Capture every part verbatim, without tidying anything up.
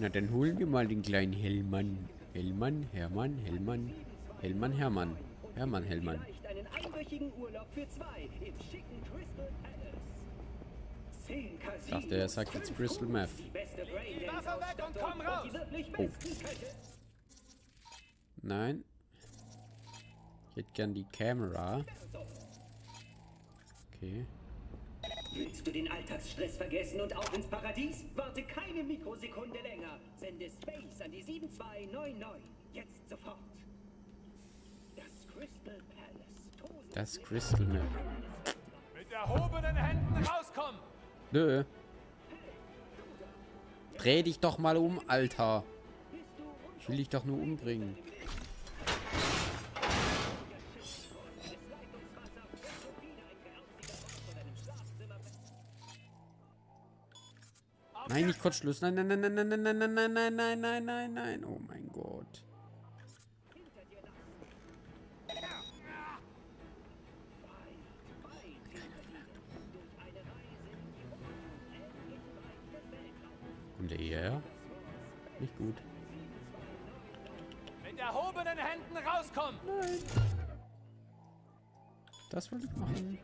Na, dann holen wir mal den kleinen Hellmann. Hellmann, Hermann, Hellmann. Hellmann, Hermann. Hermann, Hellmann. Einen einwöchigen Urlaub für zwei im schicken Crystal Palace. Zehn Casinos. Dachte, er sagt jetzt Crystal Meth. Oh. Nein. Ich hätte gern die Kamera. Okay. Willst du den Alltagsstress vergessen und auch ins Paradies? Warte keine Mikrosekunde länger. Sende Space an die sieben zwei neun neun. Jetzt sofort. Das Crystal Palace. Das Crystal Map. Mit erhobenen Händen rauskommen. Nö. Dreh dich doch mal um, Alter. Ich will dich doch nur umbringen. Nein, nicht Kurzschluss. Nein, nein, nein, nein, nein, nein, nein, nein, nein, nein, nein, nein, nein. Oh mein Gott. Kommt der hierher? Nicht gut. Mit erhobenen Händen rauskommen. Nein. Das will ich machen.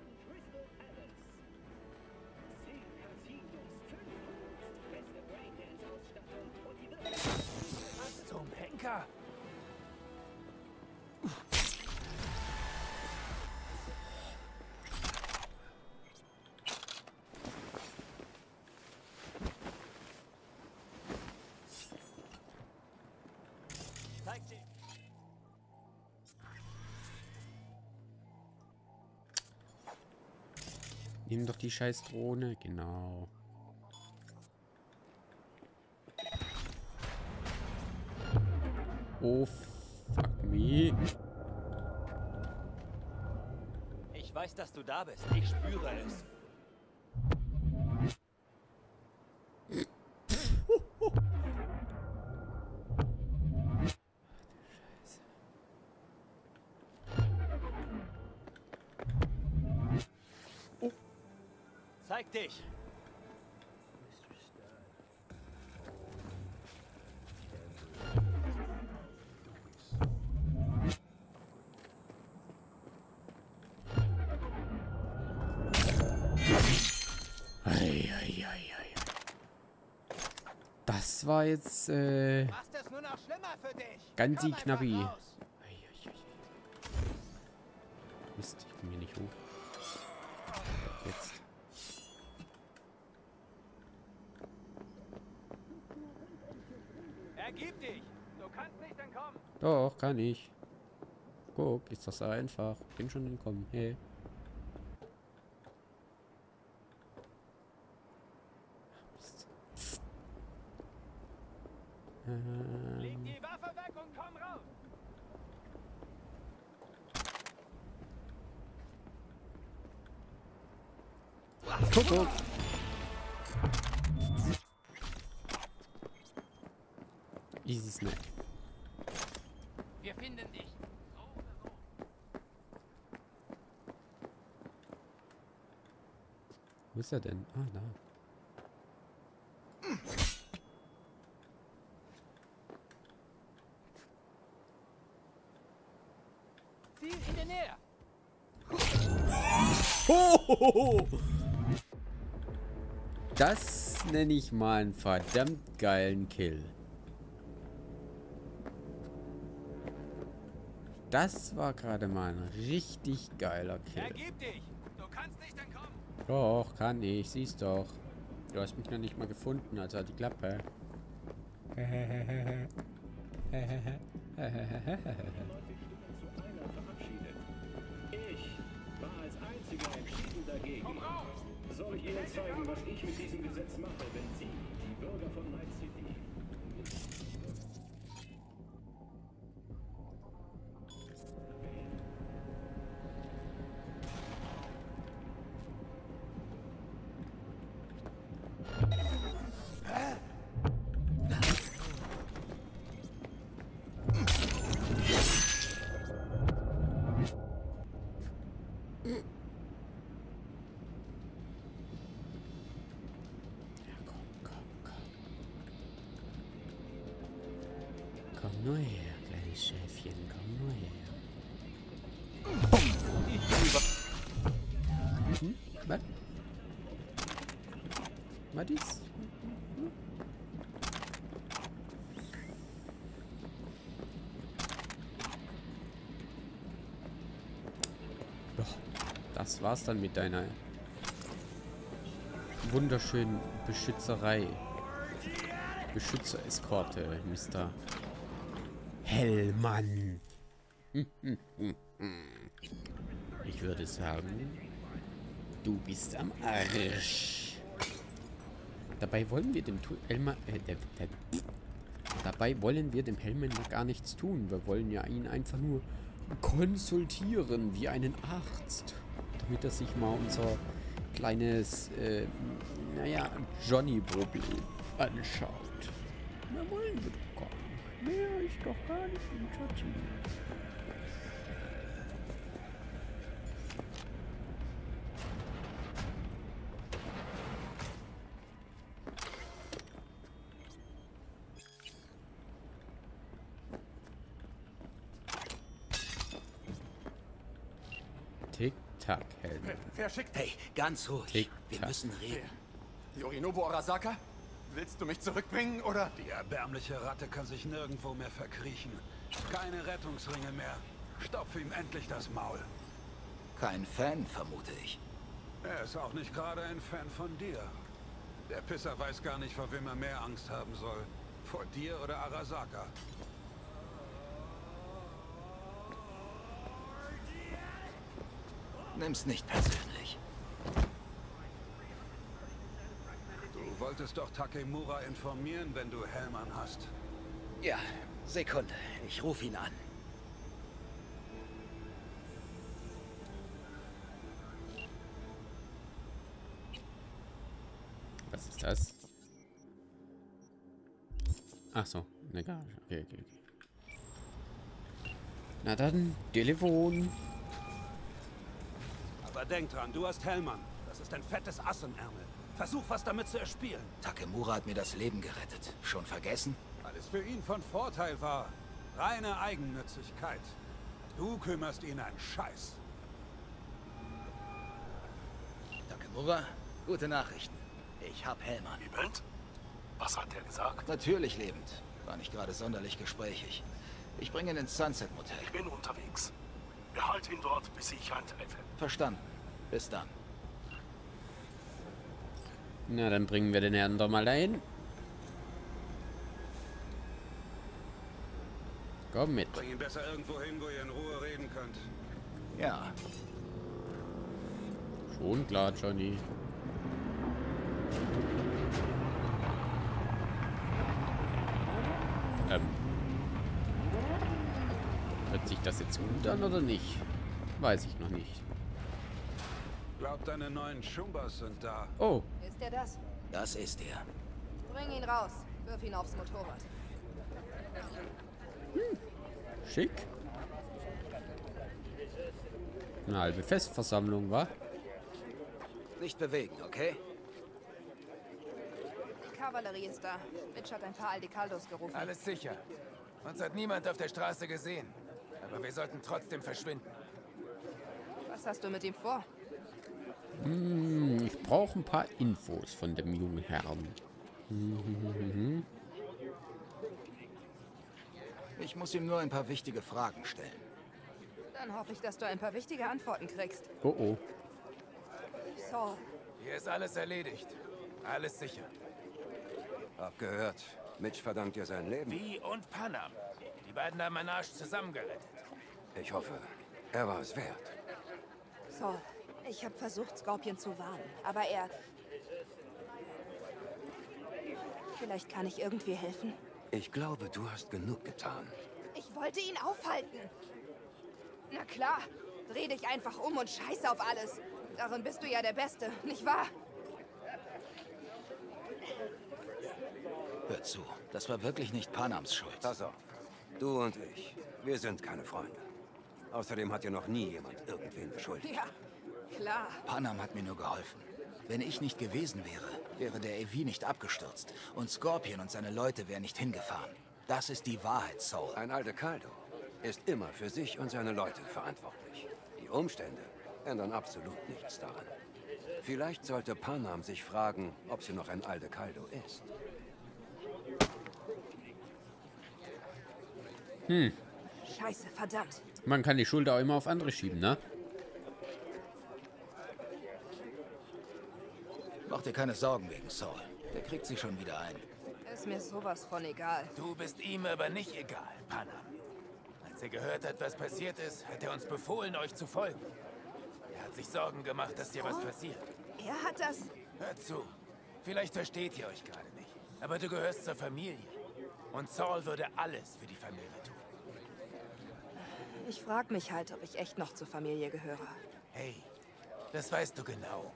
Nimm doch die scheiß Drohne, genau. Oh, fuck me. Ich weiß, dass du da bist. Ich spüre es. Zeig dich! Ei, ei, ei, ei. Das war jetzt äh, ganzi knappi. Ei, ei, ei. Mist, ich komme hier nicht hoch. Jetzt. Ergib dich! Du kannst nicht entkommen! Doch, kann ich. Guck, ist das einfach. Bin schon entkommen. Hey. Mist. Ähm. Leg die Waffe weg und komm raus! Guck! Easy Snack. Wir finden dich. So oder so. Wo ist er denn? Ah, da. Ziel in der Nähe. Hohoho. Das nenne ich mal einen verdammt geilen Kill. Das war gerade mal ein richtig geiler Kill. Ergib dich! Du kannst nicht entkommen! Doch, kann ich, siehst doch. Du hast mich noch nicht mal gefunden, also die Klappe. Ich war als einziger entschieden dagegen. Soll ich Ihnen zeigen, was ich mit diesem Gesetz mache, wenn Sie, die Bürger von Night City, nur her, kleines Schäfchen, komm nur her. Boom. Ich bin über. Was? Was ist? Das war's dann mit deiner wunderschönen Beschützerei. Beschützer-Eskorte, Mister Hellmann. Ich würde sagen, du bist am Arsch. Dabei wollen wir dem tu Elma, äh, der, der, Dabei wollen wir dem Hellmann gar nichts tun. Wir wollen ja ihn einfach nur konsultieren wie einen Arzt, damit er sich mal unser kleines, äh, naja, Johnny-Problem anschaut. Na wollen wir doch gar nicht. Mehr ist doch gar nicht im Schatz. Tick-Tack, Helden. Verschickt. Hey, ganz ruhig. Wir müssen reden. Yorinobu Arasaka? Willst du mich zurückbringen, oder? Die erbärmliche Ratte kann sich nirgendwo mehr verkriechen. Keine Rettungsringe mehr. Stopf ihm endlich das Maul. Kein Fan, vermute ich. Er ist auch nicht gerade ein Fan von dir. Der Pisser weiß gar nicht, vor wem er mehr Angst haben soll. Vor dir oder Arasaka. Nimm's nicht persönlich. Du wolltest doch Takemura informieren, wenn du Hellman hast. Ja, Sekunde. Ich ruf ihn an. Was ist das? Ach so, eine Garage. Okay, okay, okay. Na dann, Telefon. Aber denk dran, du hast Hellman. Das ist ein fettes Ass im Ärmel. Versuch, was damit zu erspielen. Takemura hat mir das Leben gerettet. Schon vergessen? Weil es für ihn von Vorteil war. Reine Eigennützigkeit. Du kümmerst ihn einen Scheiß. Takemura, gute Nachrichten. Ich hab Hellman. Wie bild? Was hat er gesagt? Natürlich lebend. War nicht gerade sonderlich gesprächig. Ich bringe ihn ins Sunset Motel. Ich bin unterwegs. Behalte ihn dort, bis ich eintreffe. Verstanden. Bis dann. Na, dann bringen wir den Herrn doch mal dahin. Komm mit. Bring ihn besser irgendwo hin, wo ihr in Ruhe reden könnt. Ja. Schon klar, Johnny. Ähm. Hört sich das jetzt gut an oder nicht? Weiß ich noch nicht. Glaubt, deine neuen Schumbas sind da. Oh. Ist er das? Das ist er. Bring ihn raus. Wirf ihn aufs Motorrad. Hm. Schick. Eine halbe Festversammlung, wa? Nicht bewegen, okay? Die Kavallerie ist da. Mitch hat ein paar Aldecaldos gerufen. Alles sicher. Uns hat niemand auf der Straße gesehen. Aber wir sollten trotzdem verschwinden. Was hast du mit ihm vor? Hm, ich brauche ein paar Infos von dem jungen Herrn. Ich muss ihm nur ein paar wichtige Fragen stellen. Dann hoffe ich, dass du ein paar wichtige Antworten kriegst. Oh oh. Saul. Hier ist alles erledigt. Alles sicher. Hab gehört. Mitch verdankt dir sein Leben. Wie und Panam. Die beiden haben meinen Arsch zusammengerettet. Ich hoffe, er war es wert. So, ich habe versucht, Scorpion zu warnen, aber er... Vielleicht kann ich irgendwie helfen? Ich glaube, du hast genug getan. Ich wollte ihn aufhalten. Na klar, dreh dich einfach um und scheiß auf alles. Darin bist du ja der Beste, nicht wahr? Hör zu, das war wirklich nicht Panams Schuld. Pass auf. Du und ich, wir sind keine Freunde. Außerdem hat ja noch nie jemand irgendwen beschuldigt. Ja, klar. Panam hat mir nur geholfen. Wenn ich nicht gewesen wäre, wäre der A V nicht abgestürzt. Und Scorpion und seine Leute wären nicht hingefahren. Das ist die Wahrheit, Saul. Ein Aldecaldo ist immer für sich und seine Leute verantwortlich. Die Umstände ändern absolut nichts daran. Vielleicht sollte Panam sich fragen, ob sie noch ein Aldecaldo ist. Hm. Scheiße, verdammt. Man kann die Schuld auch immer auf andere schieben, ne? Mach dir keine Sorgen wegen Saul. Der kriegt sie schon wieder ein. Ist mir sowas von egal. Du bist ihm aber nicht egal, Panam. Als er gehört hat, was passiert ist, hat er uns befohlen, euch zu folgen. Er hat sich Sorgen gemacht, dass dir was passiert. Er hat das... Hört zu. Vielleicht versteht ihr euch gerade nicht. Aber du gehörst zur Familie. Und Saul würde alles für die Familie tun. Ich frag mich halt, ob ich echt noch zur Familie gehöre. Hey, das weißt du genau.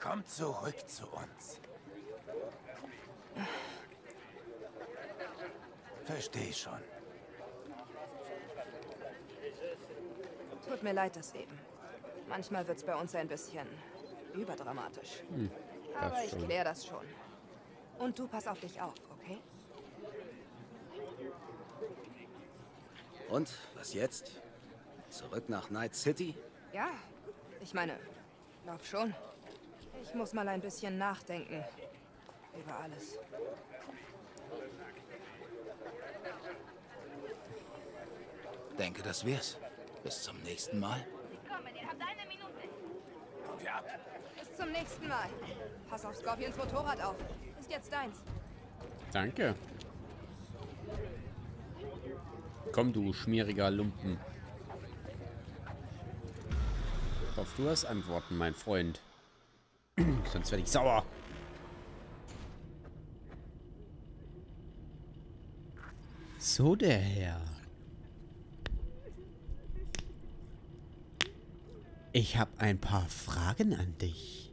Komm zurück zu uns. Versteh schon. Tut mir leid, das eben. Manchmal wird's bei uns ein bisschen überdramatisch. Hm, aber ich klär das schon. Und du pass auf dich auf, okay? Und, was jetzt? Zurück nach Night City? Ja, ich meine, glaub schon. Ich muss mal ein bisschen nachdenken. Über alles. Denke, das wär's. Bis zum nächsten Mal. Ich komme, ihr habt eine Minute. Kommt ihr ab. Bis zum nächsten Mal. Pass auf Scorpions Motorrad auf. Ist jetzt deins. Danke. Komm, du schmieriger Lumpen. Ich hoffe, du hast Antworten, mein Freund. Sonst werde ich sauer. So, der Herr. Ich habe ein paar Fragen an dich.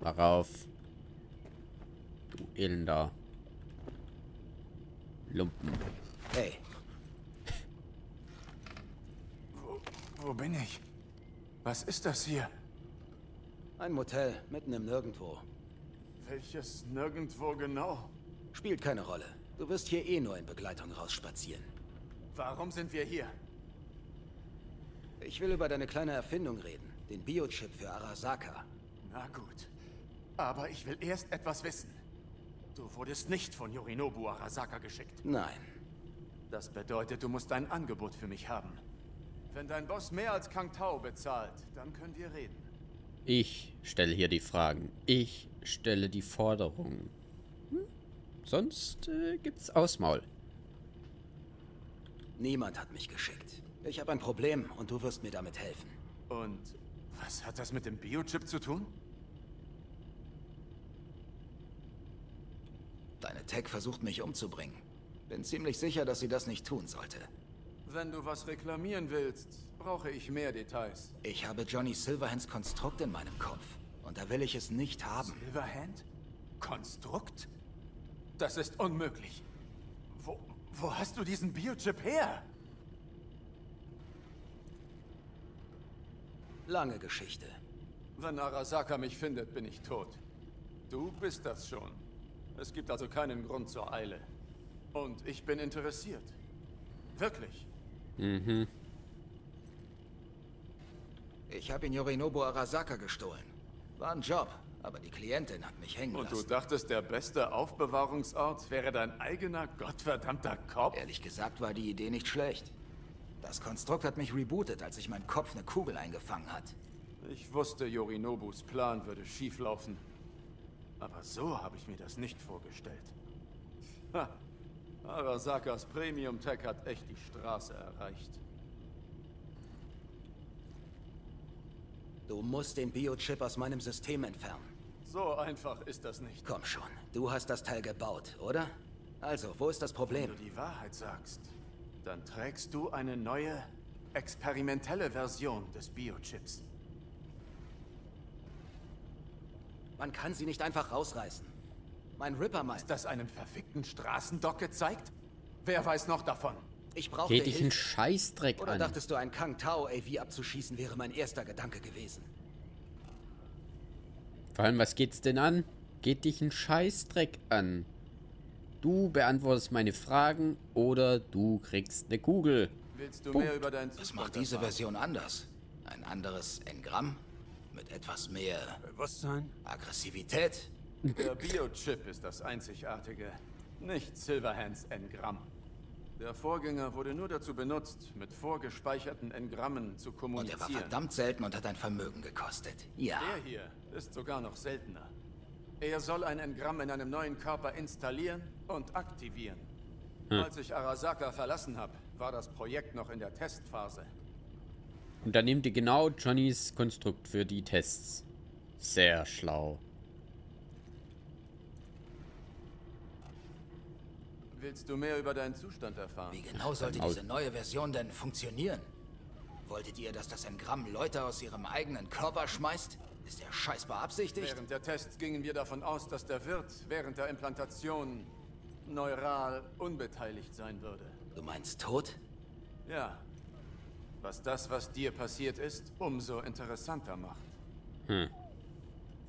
Darauf. Du elender Lumpen. Hey. Wo bin ich? Was ist das hier? Ein Motel, mitten im Nirgendwo. Welches Nirgendwo genau? Spielt keine Rolle. Du wirst hier eh nur in Begleitung rausspazieren. Warum sind wir hier? Ich will über deine kleine Erfindung reden. Den Biochip für Arasaka. Na gut. Aber ich will erst etwas wissen. Du wurdest nicht von Yorinobu Arasaka geschickt. Nein. Das bedeutet, du musst ein Angebot für mich haben. Wenn dein Boss mehr als Kang Tao bezahlt, dann können wir reden. Ich stelle hier die Fragen. Ich stelle die Forderungen. Hm? Sonst äh, gibt's Ausmaul. Niemand hat mich geschickt. Ich habe ein Problem und du wirst mir damit helfen. Und was hat das mit dem Biochip zu tun? Deine Tech versucht mich umzubringen. Bin ziemlich sicher, dass sie das nicht tun sollte. Wenn du was reklamieren willst, brauche ich mehr Details. Ich habe Johnny Silverhands Konstrukt in meinem Kopf. Und da will ich es nicht haben. Silverhand? Konstrukt? Das ist unmöglich. Wo, wo hast du diesen Biochip her? Lange Geschichte. Wenn Arasaka mich findet, bin ich tot. Du bist das schon. Es gibt also keinen Grund zur Eile. Und ich bin interessiert. Wirklich. Mhm. Ich habe ihn Yorinobu Arasaka gestohlen. War ein Job, aber die Klientin hat mich hängen lassen. Und du dachtest, der beste Aufbewahrungsort wäre dein eigener, gottverdammter Kopf? Ehrlich gesagt war die Idee nicht schlecht. Das Konstrukt hat mich rebootet, als sich mein Kopf eine Kugel eingefangen hat. Ich wusste, Yorinobus Plan würde schieflaufen. Aber so habe ich mir das nicht vorgestellt. Ha! Arasakas Premium Tech hat echt die Straße erreicht. Du musst den Biochip aus meinem System entfernen. So einfach ist das nicht. Komm schon, du hast das Teil gebaut, oder? Also, wo ist das Problem? Wenn du die Wahrheit sagst, dann trägst du eine neue, experimentelle Version des Biochips. Man kann sie nicht einfach rausreißen. Mein Rippermeister. Ist das einem verfickten Straßendock gezeigt? Wer weiß noch davon? Ich brauche Hilfe. Geh dich einen Scheißdreck an. Oder dachtest du, einen Kang Tao A V abzuschießen, wäre mein erster Gedanke gewesen? Vor allem, was geht's denn an? Geht dich einen Scheißdreck an. Du beantwortest meine Fragen oder du kriegst eine Kugel. Willst du Punkt. Mehr über deinen Zustand? Was macht diese Version anders? Ein anderes Engramm? Mit etwas mehr Bewusstsein? Aggressivität? Der Biochip ist das einzigartige, nicht Silverhands Engramm. Der Vorgänger wurde nur dazu benutzt, mit vorgespeicherten Engrammen zu kommunizieren. Und er war verdammt selten und hat ein Vermögen gekostet. Ja. Der hier ist sogar noch seltener. Er soll ein Engramm in einem neuen Körper installieren und aktivieren. Hm. Als ich Arasaka verlassen habe, war das Projekt noch in der Testphase. Und dann nehmt ihr genau Johnnys Konstrukt für die Tests. Sehr schlau. Willst du mehr über deinen Zustand erfahren? Wie genau sollte diese neue Version denn funktionieren? Wolltet ihr, dass das Engramm Leute aus ihrem eigenen Körper schmeißt? Ist der Scheiß beabsichtigt? Während der Tests gingen wir davon aus, dass der Wirt während der Implantation neural unbeteiligt sein würde. Du meinst tot? Ja. Was das, was dir passiert ist, umso interessanter macht. Hm.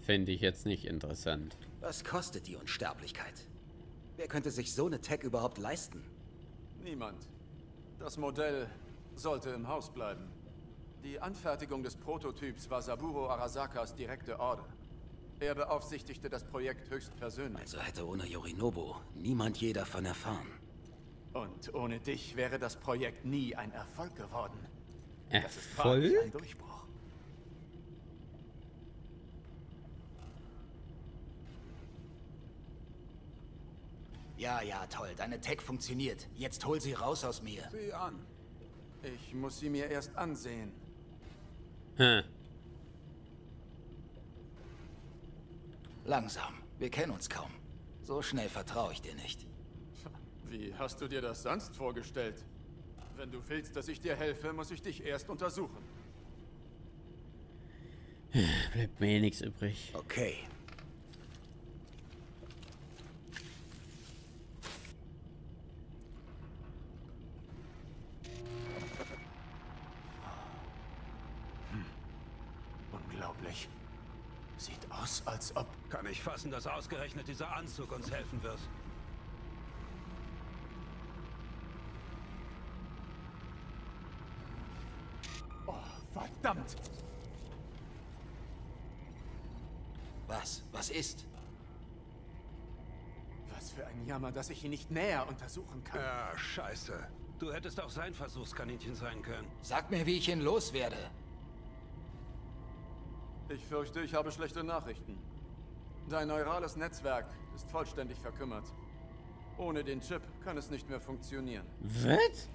Finde ich jetzt nicht interessant. Was kostet die Unsterblichkeit? Wer könnte sich so eine Tech überhaupt leisten? Niemand. Das Modell sollte im Haus bleiben. Die Anfertigung des Prototyps war Saburo Arasakas direkte Order. Er beaufsichtigte das Projekt höchstpersönlich. Also hätte ohne Yorinobu niemand je davon erfahren. Und ohne dich wäre das Projekt nie ein Erfolg geworden. Erfolg? Das ist ein Durchbruch. Ja, ja, toll. Deine Tech funktioniert. Jetzt hol sie raus aus mir. Sieh an. Ich muss sie mir erst ansehen. Hm. Langsam. Wir kennen uns kaum. So schnell vertraue ich dir nicht. Wie hast du dir das sonst vorgestellt? Wenn du willst, dass ich dir helfe, muss ich dich erst untersuchen. Bleibt mir eh nichts übrig. Okay. Sieht aus, als ob... Kann ich fassen, dass ausgerechnet dieser Anzug uns helfen wird. Oh, verdammt! Was? Was ist? Was für ein Jammer, dass ich ihn nicht näher untersuchen kann. Ja, scheiße. Du hättest auch sein Versuchskaninchen sein können. Sag mir, wie ich ihn loswerde. Ich fürchte, ich habe schlechte Nachrichten. Dein neurales Netzwerk ist vollständig verkümmert. Ohne den Chip kann es nicht mehr funktionieren. Was?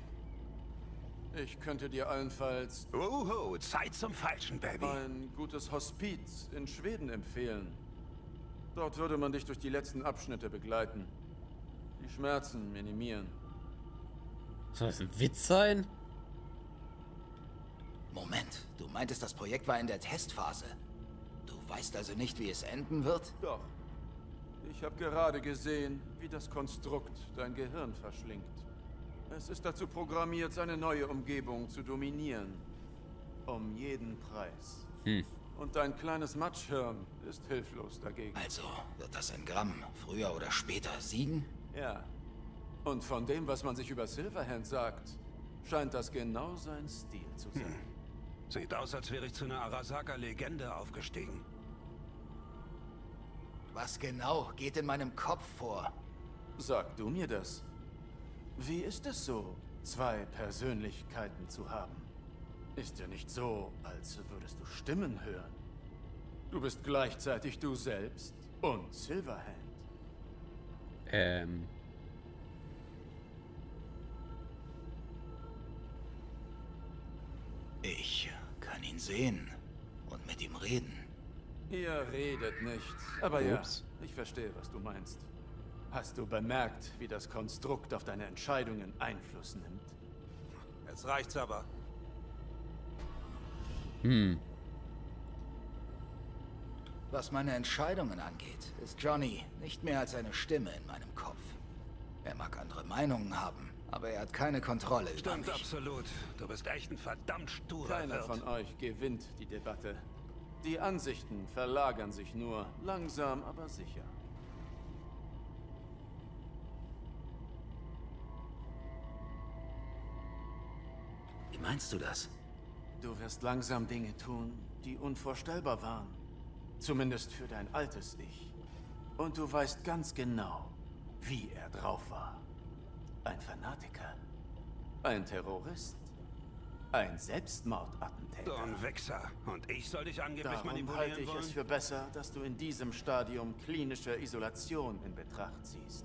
Ich könnte dir allenfalls... Oho, Zeit zum Falschen, Baby. ...ein gutes Hospiz in Schweden empfehlen. Dort würde man dich durch die letzten Abschnitte begleiten. Die Schmerzen minimieren. Soll das ein Witz sein? Moment, du meintest, das Projekt war in der Testphase. Du weißt also nicht, wie es enden wird? Doch. Ich habe gerade gesehen, wie das Konstrukt dein Gehirn verschlingt. Es ist dazu programmiert, seine neue Umgebung zu dominieren. Um jeden Preis. Hm. Und dein kleines Matschhirn ist hilflos dagegen. Also wird das Engramm früher oder später siegen? Ja. Und von dem, was man sich über Silverhand sagt, scheint das genau sein Stil zu sein. Hm. Sieht aus, als wäre ich zu einer Arasaka-Legende aufgestiegen. Was genau geht in meinem Kopf vor? Sag du mir das. Wie ist es so, zwei Persönlichkeiten zu haben? Ist ja nicht so, als würdest du Stimmen hören. Du bist gleichzeitig du selbst und Silverhand. Ähm... Ich kann ihn sehen und mit ihm reden. Ihr redet nicht, aber Ups. Ja, ich verstehe, was du meinst. Hast du bemerkt, wie das Konstrukt auf deine Entscheidungen Einfluss nimmt? Jetzt reicht's aber. Hm. Was meine Entscheidungen angeht, ist Johnny nicht mehr als eine Stimme in meinem Kopf. Er mag andere Meinungen haben. Aber er hat keine Kontrolle über mich. Stimmt absolut. Du bist echt ein verdammt sturer Wirt. Keiner von euch gewinnt die Debatte. Die Ansichten verlagern sich nur langsam, aber sicher. meinst du das? Du wirst langsam Dinge tun, die unvorstellbar waren. Zumindest für dein altes Ich. Und du weißt ganz genau, wie er drauf war. Ein Fanatiker. Ein Terrorist. Ein Selbstmordattentäter. So ein Wichser. Und ich soll dich angeblich Darum manipulieren halte ich wollen? es für besser, dass du in diesem Stadium klinische Isolation in Betracht ziehst.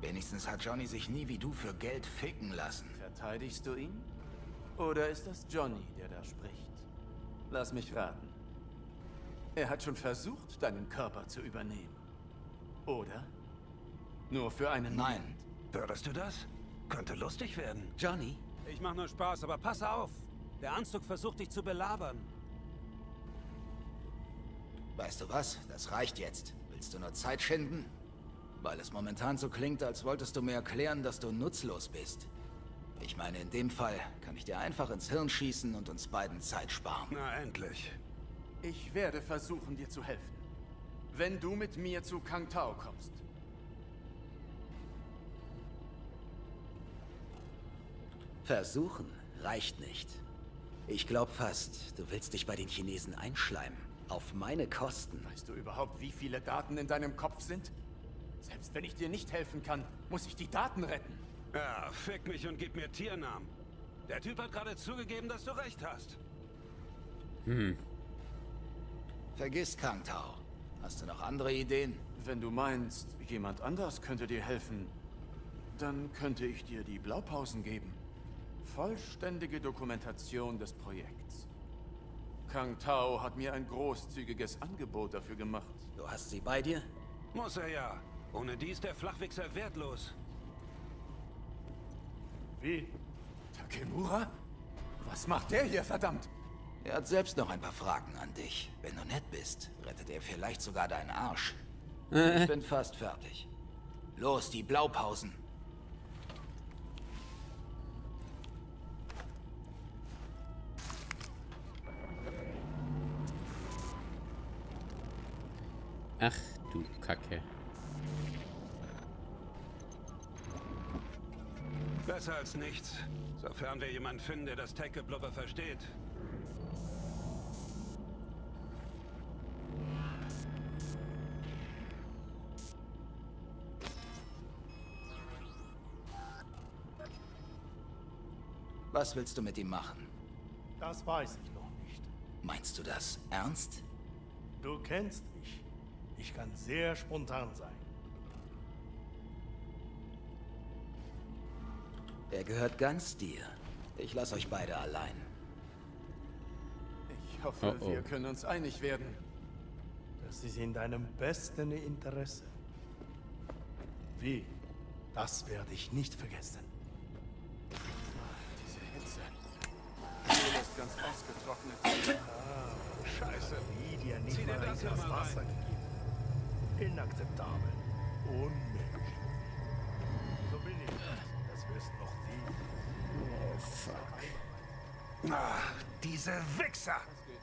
Wenigstens hat Johnny sich nie wie du für Geld ficken lassen. Verteidigst du ihn? Oder ist das Johnny, der da spricht? Lass mich raten. Er hat schon versucht, deinen Körper zu übernehmen. Oder? Nur für einen... Nein. Würdest du das? Könnte lustig werden. Johnny? Ich mach nur Spaß, aber pass auf! Der Anzug versucht, dich zu belabern. Weißt du was? Das reicht jetzt. Willst du nur Zeit schinden? Weil es momentan so klingt, als wolltest du mir erklären, dass du nutzlos bist. Ich meine, in dem Fall kann ich dir einfach ins Hirn schießen und uns beiden Zeit sparen. Na, endlich. Ich werde versuchen, dir zu helfen. Wenn du mit mir zu Kang Tao kommst. Versuchen reicht nicht. Ich glaube fast, du willst dich bei den Chinesen einschleimen. Auf meine Kosten. Weißt du überhaupt, wie viele Daten in deinem Kopf sind? Selbst wenn ich dir nicht helfen kann, muss ich die Daten retten. Ja, fick mich und gib mir Tiernamen. Der Typ hat gerade zugegeben, dass du recht hast. Hm. Vergiss Kang Tao. Hast du noch andere Ideen? Wenn du meinst, jemand anders könnte dir helfen, dann könnte ich dir die Blaupausen geben. Vollständige Dokumentation des Projekts. Kang Tao hat mir ein großzügiges Angebot dafür gemacht. Du hast sie bei dir? Muss er ja. Ohne die ist der Flachwichser wertlos. Wie? Takemura? Was macht der hier, verdammt? Er hat selbst noch ein paar Fragen an dich. Wenn du nett bist, rettet er vielleicht sogar deinen Arsch. Ich bin fast fertig. Los, die Blaupausen. Ach du Kacke. Besser als nichts, sofern wir jemanden finden, der das Tech-Geblubber versteht. Was willst du mit ihm machen? Das weiß ich noch nicht. Meinst du das ernst? Du kennst mich. Ich kann sehr spontan sein. Er gehört ganz dir. Ich lasse euch beide allein. Ich hoffe, oh oh. wir können uns einig werden. Das ist in deinem besten Interesse. Wie? Das werde ich nicht vergessen. Ach, diese Hitze. Die Öl ist ganz ausgetrocknet. Ah, Scheiße. Wie dir nicht Zieh mal das in das Wasser gegeben. Inakzeptabel. Unmenschlich. So bin ich. Das wirst noch nie. Oh, fuck. Ach, diese Wichser! Das geht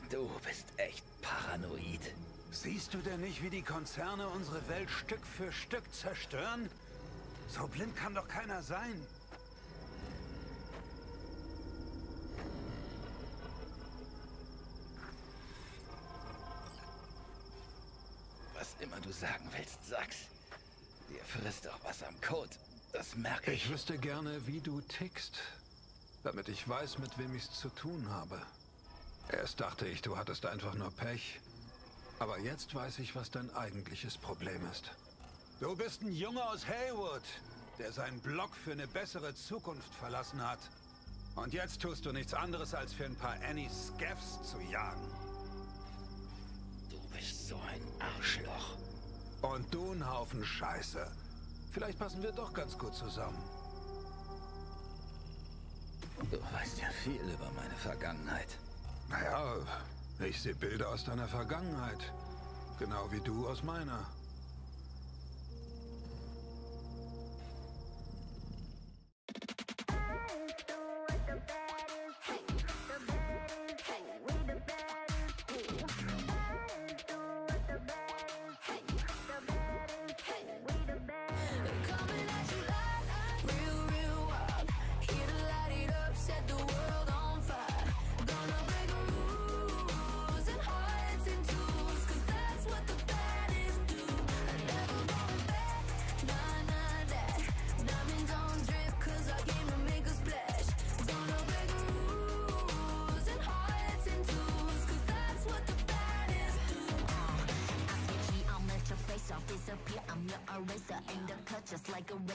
schon. Und du bist echt paranoid. Siehst du denn nicht, wie die Konzerne unsere Welt Stück für Stück zerstören? So blind kann doch keiner sein. Sagen willst, sag's. Dir frisst auch was am Kot. Das merke ich. Ich wüsste gerne, wie du tickst, damit ich weiß, mit wem ich's zu tun habe. Erst dachte ich, du hattest einfach nur Pech. Aber jetzt weiß ich, was dein eigentliches Problem ist. Du bist ein Junge aus Haywood, der seinen Block für eine bessere Zukunft verlassen hat. Und jetzt tust du nichts anderes, als für ein paar Annie-Scaffs zu jagen. Du bist so ein Arschloch. Und du ein Haufen Scheiße. Vielleicht passen wir doch ganz gut zusammen. Du weißt ja viel über meine Vergangenheit. Naja, ich sehe Bilder aus deiner Vergangenheit. Genau wie du aus meiner.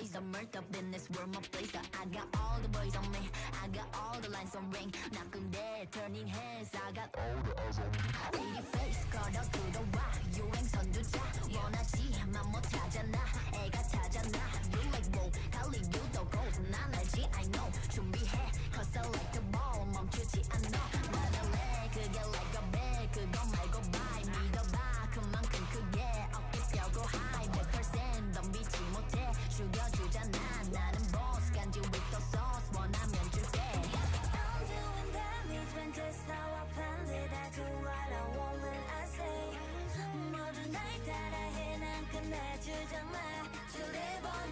razor, murked up in this world, my blazer. I got all the boys on me, I got all the lines on ring. Knocking dead, turning heads, I got all the eyes on me. See your face, caught up to the rock. 유행선 주자, 원하지, 맘 못 하잖아. 애가 타잖아. You like whoa, Kelly, you the gold. 난 알지, I know. 준비해, cause I like the ball. 멈추지 않아. 말할래, 그게 like a bag. 그거 말고 buy, 믿어봐. 그만큼 크게 어깨 펴고 high. 백 퍼센트 덤비지 못해. 죽여주잖아. 나는 boss, 간지 with the sauce. 원하면 줄게. I'm doing damage when just how I planned it. I do what I want when I say. 모든 날 따라해 난 끝내주잖아. To live on.